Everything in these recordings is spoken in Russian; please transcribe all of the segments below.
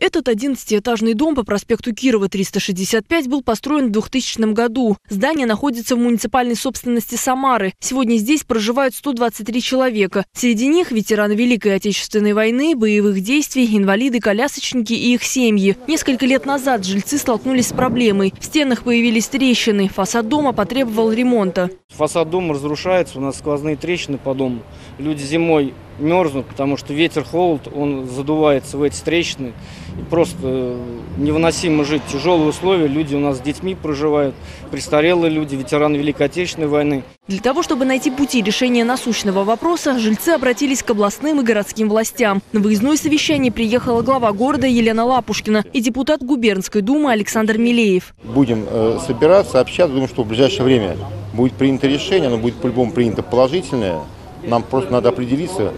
Этот 11-этажный дом по проспекту Кирова 365 был построен в 2000 году. Здание находится в муниципальной собственности Самары. Сегодня здесь проживают 123 человека. Среди них ветераны Великой Отечественной войны, боевых действий, инвалиды, колясочники и их семьи. Несколько лет назад жильцы столкнулись с проблемой. В стенах появились трещины. Фасад дома потребовал ремонта. Фасад дома разрушается, у нас сквозные трещины по дому. Люди зимой мерзнут, потому что ветер, холод, он задувается в эти трещины. И просто невыносимо жить. Тяжелые условия. Люди у нас с детьми проживают, престарелые люди, ветераны Великой Отечественной войны. Для того, чтобы найти пути решения насущного вопроса, жильцы обратились к областным и городским властям. На выездное совещание приехала глава города Елена Лапушкина и депутат губернской думы Александр Милеев. Будем собираться, общаться. Думаю, что в ближайшее время будет принято решение, оно будет по-любому принято положительное. Нам просто надо определиться,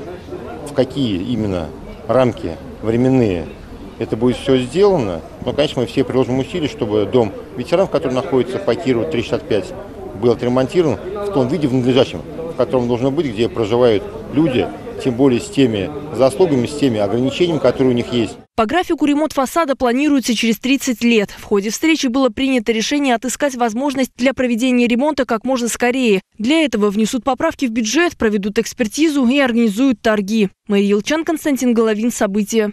в какие именно рамки временные это будет все сделано. Но, конечно, мы все приложим усилия, чтобы дом ветеранов, который находится по Кирову 365, был отремонтирован в том виде, в надлежащем, в котором должно быть, где проживают люди, тем более с теми заслугами, с теми ограничениями, которые у них есть. По графику ремонт фасада планируется через 30 лет. В ходе встречи было принято решение отыскать возможность для проведения ремонта как можно скорее. Для этого внесут поправки в бюджет, проведут экспертизу и организуют торги. Мери Елчян, Константин Головин. События.